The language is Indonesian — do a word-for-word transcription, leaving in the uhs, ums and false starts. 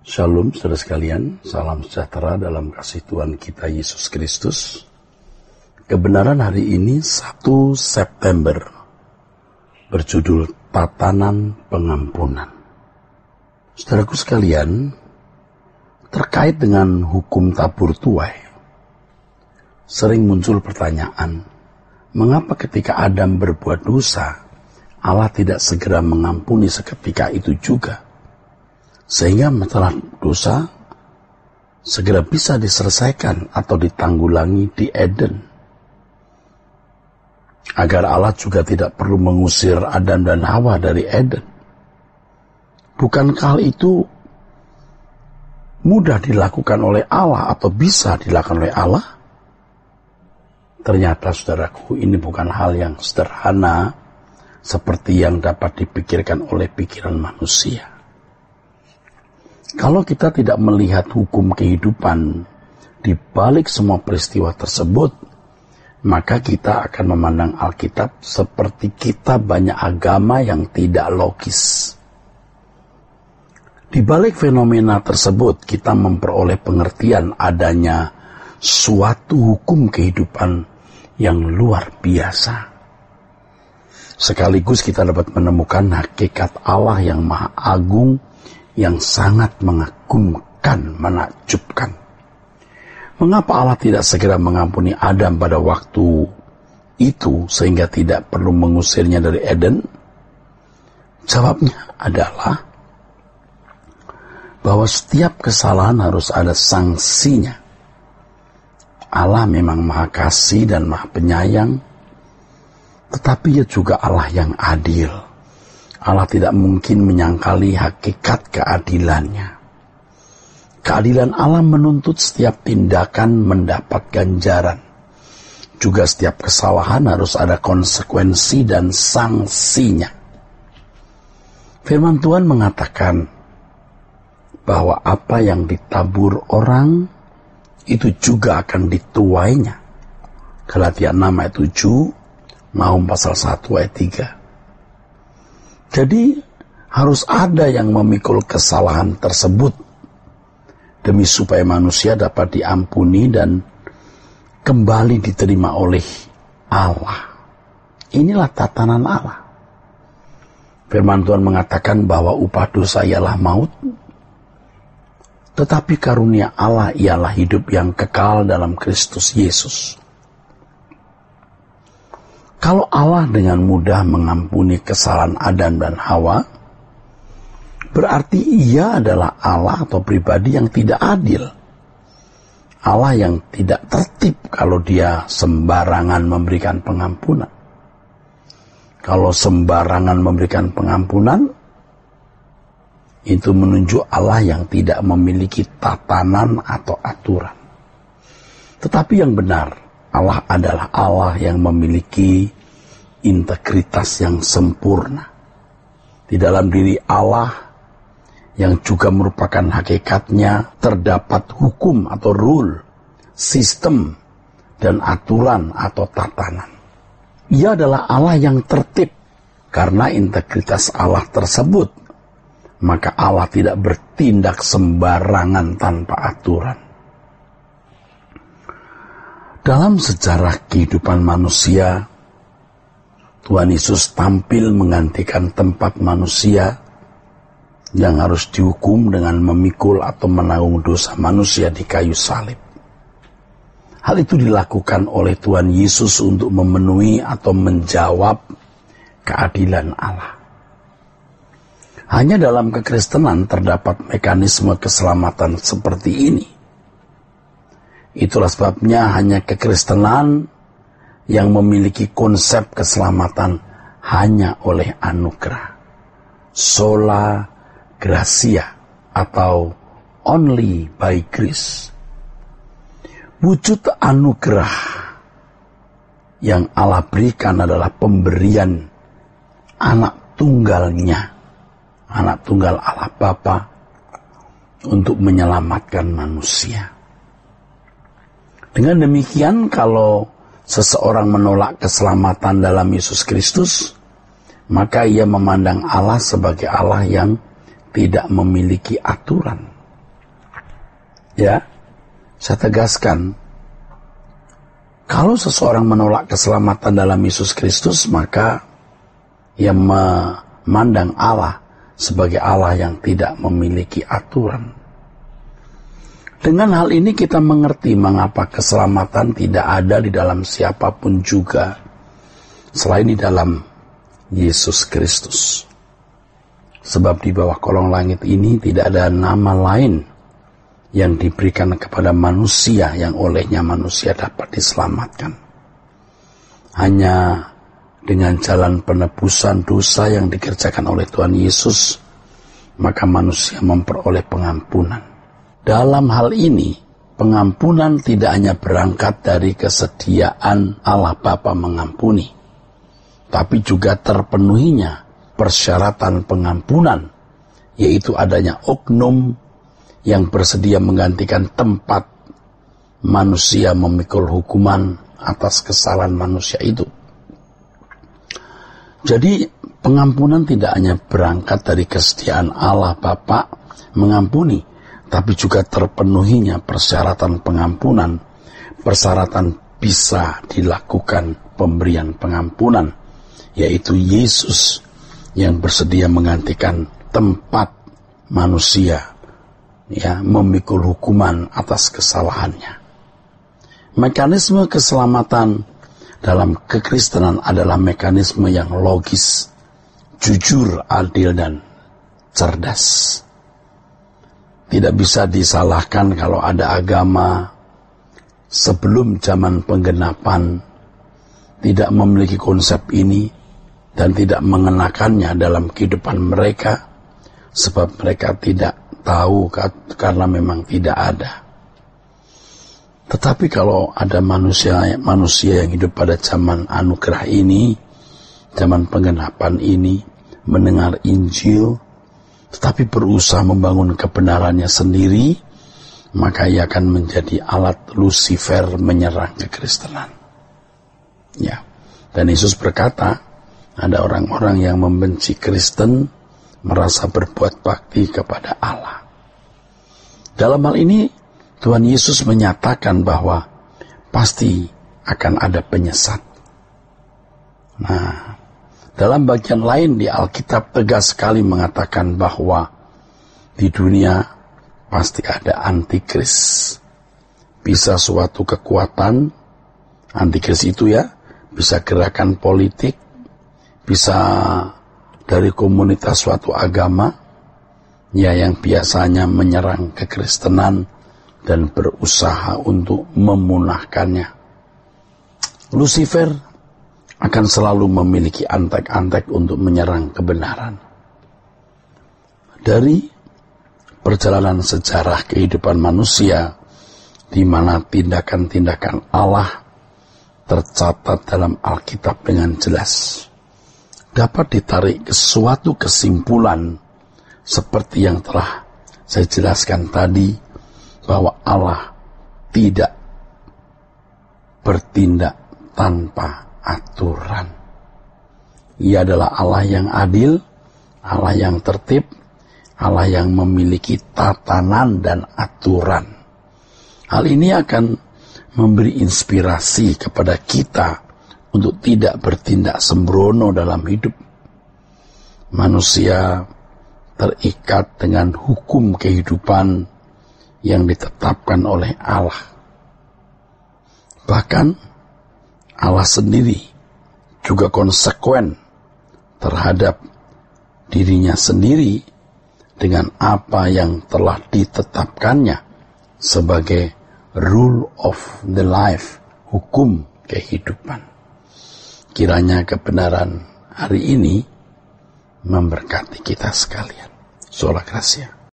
Shalom saudara sekalian, salam sejahtera dalam kasih Tuhan kita Yesus Kristus. Kebenaran hari ini satu September berjudul Tatanan Pengampunan. Saudaraku sekalian, terkait dengan hukum tabur tuai, sering muncul pertanyaan, mengapa ketika Adam berbuat dosa, Allah tidak segera mengampuni seketika itu juga, sehingga masalah dosa segera bisa diselesaikan atau ditanggulangi di Eden, agar Allah juga tidak perlu mengusir Adam dan Hawa dari Eden. Bukankah hal itu mudah dilakukan oleh Allah atau bisa dilakukan oleh Allah? Ternyata saudaraku, ini bukan hal yang sederhana seperti yang dapat dipikirkan oleh pikiran manusia. Kalau kita tidak melihat hukum kehidupan di balik semua peristiwa tersebut, maka kita akan memandang Alkitab seperti kita banyak agama yang tidak logis. Di balik fenomena tersebut, kita memperoleh pengertian adanya suatu hukum kehidupan yang luar biasa. Sekaligus kita dapat menemukan hakikat Allah yang maha agung, yang sangat mengagumkan, menakjubkan. Mengapa Allah tidak segera mengampuni Adam pada waktu itu, sehingga tidak perlu mengusirnya dari Eden? Jawabnya adalah bahwa setiap kesalahan harus ada sanksinya. Allah memang maha kasih dan maha penyayang, tetapi ia juga Allah yang adil. Allah tidak mungkin menyangkali hakikat keadilannya. Keadilan Allah menuntut setiap tindakan mendapat ganjaran. Juga setiap kesalahan harus ada konsekuensi dan sanksinya. Firman Tuhan mengatakan bahwa apa yang ditabur orang, itu juga akan dituainya. Galatia enam ayat tujuh, Nahum pasal satu ayat tiga. Jadi harus ada yang memikul kesalahan tersebut demi supaya manusia dapat diampuni dan kembali diterima oleh Allah. Inilah tatanan Allah. Firman Tuhan mengatakan bahwa upah dosa ialah maut, tetapi karunia Allah ialah hidup yang kekal dalam Kristus Yesus. Kalau Allah dengan mudah mengampuni kesalahan Adam dan Hawa, berarti ia adalah Allah atau pribadi yang tidak adil. Allah yang tidak tertib kalau dia sembarangan memberikan pengampunan. Kalau sembarangan memberikan pengampunan, itu menunjuk Allah yang tidak memiliki tatanan atau aturan. Tetapi yang benar, Allah adalah Allah yang memiliki integritas yang sempurna. Di dalam diri Allah yang juga merupakan hakikatnya terdapat hukum atau rule, sistem, dan aturan atau tatanan. Ia adalah Allah yang tertib. Karena integritas Allah tersebut, maka Allah tidak bertindak sembarangan tanpa aturan. Dalam sejarah kehidupan manusia, Tuhan Yesus tampil menggantikan tempat manusia yang harus dihukum dengan memikul atau menanggung dosa manusia di kayu salib. Hal itu dilakukan oleh Tuhan Yesus untuk memenuhi atau menjawab keadilan Allah. Hanya dalam kekristenan terdapat mekanisme keselamatan seperti ini. Itulah sebabnya hanya kekristenan yang memiliki konsep keselamatan hanya oleh anugerah. Sola gratia atau only by grace. Wujud anugerah yang Allah berikan adalah pemberian anak tunggalnya, anak tunggal Allah Bapa untuk menyelamatkan manusia. Dengan demikian, kalau seseorang menolak keselamatan dalam Yesus Kristus, maka ia memandang Allah sebagai Allah yang tidak memiliki aturan. ya, saya tegaskan, kalau seseorang menolak keselamatan dalam Yesus Kristus, maka ia memandang Allah sebagai Allah yang tidak memiliki aturan. Dengan hal ini kita mengerti mengapa keselamatan tidak ada di dalam siapapun juga selain di dalam Yesus Kristus. Sebab di bawah kolong langit ini tidak ada nama lain yang diberikan kepada manusia yang olehnya manusia dapat diselamatkan. Hanya dengan jalan penebusan dosa yang dikerjakan oleh Tuhan Yesus, maka manusia memperoleh pengampunan. Dalam hal ini, pengampunan tidak hanya berangkat dari kesediaan Allah Bapa mengampuni, tapi juga terpenuhinya persyaratan pengampunan, yaitu adanya oknum yang bersedia menggantikan tempat manusia memikul hukuman atas kesalahan manusia itu. Jadi pengampunan tidak hanya berangkat dari kesetiaan Allah Bapa mengampuni, tapi juga terpenuhinya persyaratan pengampunan. Persyaratan bisa dilakukan pemberian pengampunan, yaitu Yesus yang bersedia menggantikan tempat manusia, ya, memikul hukuman atas kesalahannya. Mekanisme keselamatan dalam kekristenan adalah mekanisme yang logis, jujur, adil, dan cerdas. Tidak bisa disalahkan kalau ada agama sebelum zaman penggenapan tidak memiliki konsep ini dan tidak mengenakannya dalam kehidupan mereka, sebab mereka tidak tahu karena memang tidak ada. Tetapi kalau ada manusia manusia yang hidup pada zaman anugerah ini, zaman penggenapan ini, mendengar Injil, tetapi berusaha membangun kebenarannya sendiri, maka ia akan menjadi alat Lucifer menyerang kekristenan. Ya, dan Yesus berkata, ada orang-orang yang membenci Kristen merasa berbuat bakti kepada Allah. Dalam hal ini, Tuhan Yesus menyatakan bahwa pasti akan ada penyesat. Nah, dalam bagian lain di Alkitab tegas sekali mengatakan bahwa di dunia pasti ada antikris. Bisa suatu kekuatan, antikris itu ya, bisa gerakan politik, bisa dari komunitas suatu agama, ya, yang biasanya menyerang kekristenan dan berusaha untuk memunahkannya. Lucifer akan selalu memiliki antek-antek untuk menyerang kebenaran. Dari perjalanan sejarah kehidupan manusia, di mana tindakan-tindakan Allah tercatat dalam Alkitab dengan jelas, dapat ditarik ke suatu kesimpulan seperti yang telah saya jelaskan tadi, bahwa Allah tidak bertindak tanpa aturan. Ia adalah Allah yang adil, Allah yang tertib, Allah yang memiliki tatanan dan aturan. Hal ini akan memberi inspirasi kepada kita untuk tidak bertindak sembrono dalam hidup. Manusia terikat dengan hukum kehidupan yang ditetapkan oleh Allah. Bahkan Allah sendiri juga konsekuen terhadap dirinya sendiri dengan apa yang telah ditetapkannya sebagai rule of the life, hukum kehidupan. Kiranya kebenaran hari ini memberkati kita sekalian. Sola Gracia.